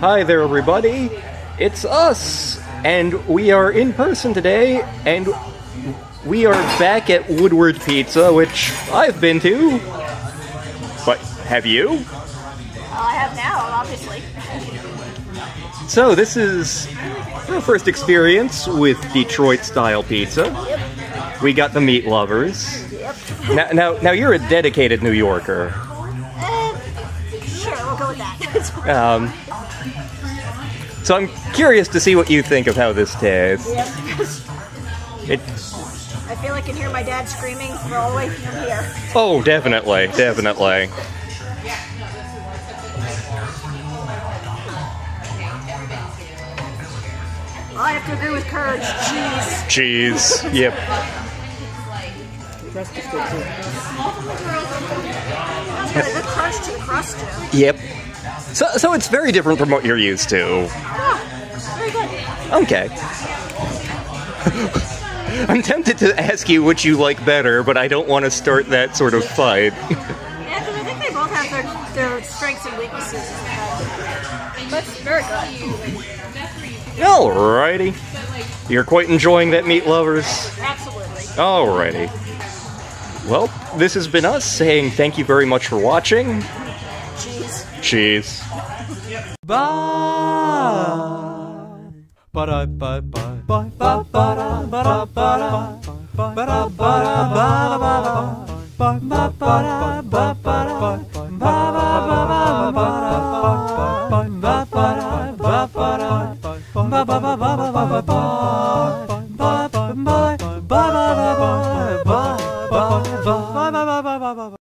Hi there, everybody. It's us, and we are in person today, and we are back at Woodward Pizza, which I've been to. But have you? I have now, obviously. So this is our first experience with Detroit-style pizza. Yep. We got the meat lovers. Yep. Now you're a dedicated New Yorker. Sure, we'll go with that. So I'm curious to see what you think of how this tastes. Yep. I feel like I can hear my dad screaming from all the way from here. Oh, definitely, definitely. Well, I have to agree with Courage. Cheese. Cheese. Yep. That's got a good crunch to the crust. Yep. So it's very different from what you're used to. Ah, very good. Okay. I'm tempted to ask you which you like better, but I don't want to start that sort of fight. Yeah, because I think they both have their strengths and weaknesses. That's very good. Alrighty. You're quite enjoying that, meat lovers? Absolutely. Alrighty. Well, this has been us saying thank you very much for watching. Cheese. Cheese. Bye. Ba ba ba ba ba ba ba ba ba ba ba.